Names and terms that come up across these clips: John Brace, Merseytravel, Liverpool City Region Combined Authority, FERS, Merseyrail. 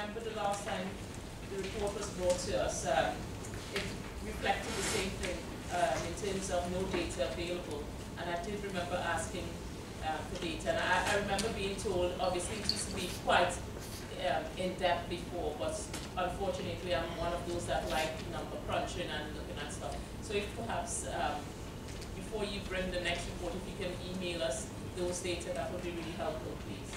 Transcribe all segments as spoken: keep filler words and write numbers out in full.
remember the last time the report was brought to us, um, it reflected the same thing um, in terms of no data available. And I do remember asking uh, for data. And I, I remember being told, obviously, it used to be quite um, in-depth before, but unfortunately, I'm one of those that like number crunching and looking at stuff. So if perhaps, um, before you bring the next report, if you can email us those data, that would be really helpful, please.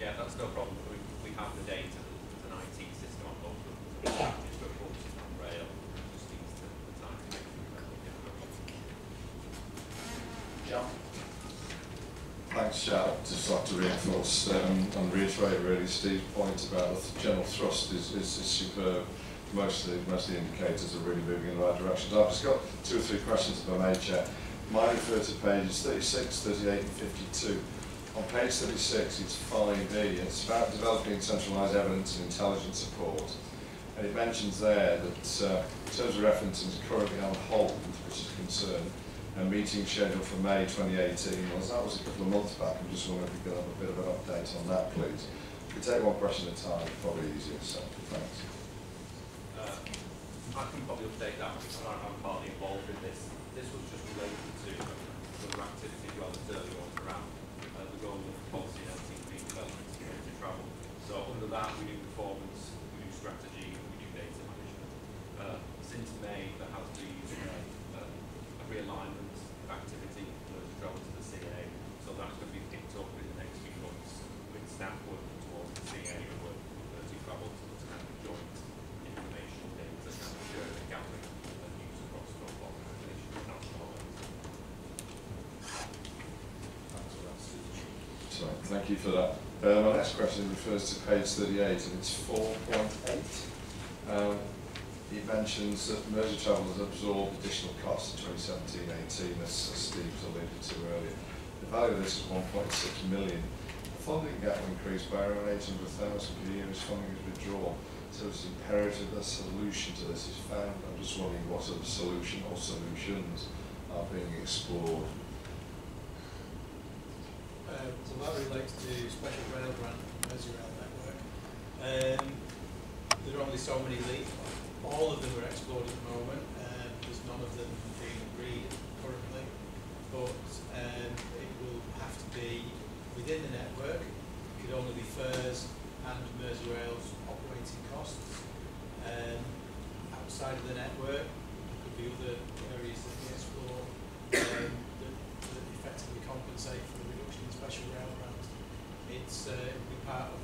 Yeah, that's no problem. We, we have the data. It's an I T system on both of the reports on rail. It just needs to, the time to make sure that we get the report. John? Thanks, Chad. Just like to reinforce um, and reiterate really Steve's point about the general thrust is, is, is superb. Most of, the, most of the indicators are really moving in the right direction. I've just got two or three questions if I may, Chair. Mine refer to pages thirty-six, thirty-eight and fifty-two. On page thirty-six, it's five E. It's about developing centralised evidence and intelligence support. And it mentions there that uh, in terms of referencing currently on hold, which is a concern, a meeting scheduled for May twenty eighteen. Well, that was a couple of months back. I'm just wondering if we could have a bit of an update on that, please. If we take one question at a time, probably easier. So, thanks. I can probably update that because I'm partly involved in this. This was just related to other activities rather than early on around uh, the goal of policy and everything being development security travel. So under that we do performance, we do strategy, we do data management. Uh, since May there has been uh, a realignment of activity for the travel to the C A, so that's going to be picked up in the next few months with staff working towards the C A and working with thirty travel. Thank you for that. Uh, my next question refers to page thirty-eight and it's four point eight. Um, it mentions that Merseytravel has absorbed additional costs in twenty seventeen eighteen, as Steve's alluded to earlier. The value of this is one point six million. The funding gap increased by around eight hundred thousand per year as funding is withdrawn. So it's imperative that a solution to this is found. I'm just wondering what sort of solution or solutions are being explored. Um, so that relates to special rail grant and Merseyrail network. Um, there are only so many leads. All of them are explored at the moment. Um, there's none of them being agreed currently, but um, it will have to be within the network. It could only be FERS and Merseyrail's operating costs. Um, outside of the network, there could be other areas that we explore um, that, that effectively compensate for the special rail grant. It's uh, part of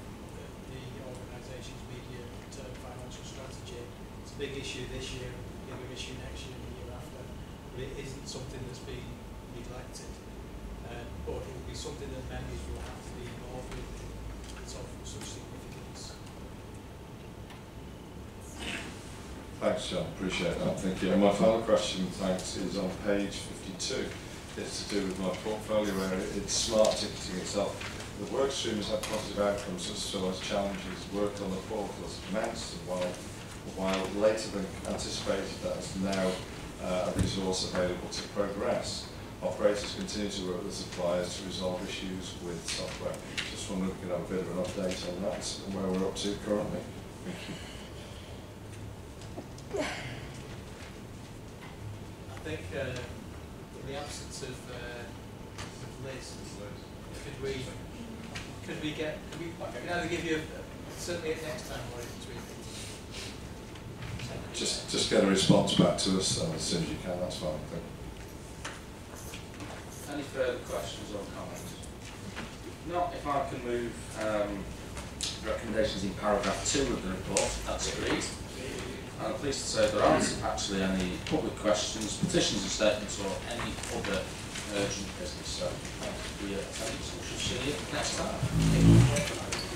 the, the organisation's media-term financial strategy. It's a big issue this year, a bigger issue next year and the year after, but it isn't something that's been neglected. Uh, but it will be something that members will have to be involved with. It's of such significance. Thanks, John. Appreciate that. Thank you. And my final question, thanks, is on page fifty-two. It's to do with my portfolio area. It's smart ticketing itself. The work stream has had positive outcomes as well as challenges. Work on the portal has commenced, and while, while later than anticipated, that is now uh, a resource available to progress. Operators continue to work with suppliers to resolve issues with software. Just wondering if we can have a bit of an update on that and where we're up to currently. Thank you. I think. Uh, In the absence of uh, Liz, could we could we get could we okay. Either give you a, certainly next time or between? Just just get a response back to us uh, as soon as you can. That's fine. Any further questions or comments? Not if I can move um, recommendations in paragraph two of the report. That's agreed. I'm pleased to say there aren't actually any public questions, petitions and statements or any other urgent business. So thank you for your attention. We shall see you next time.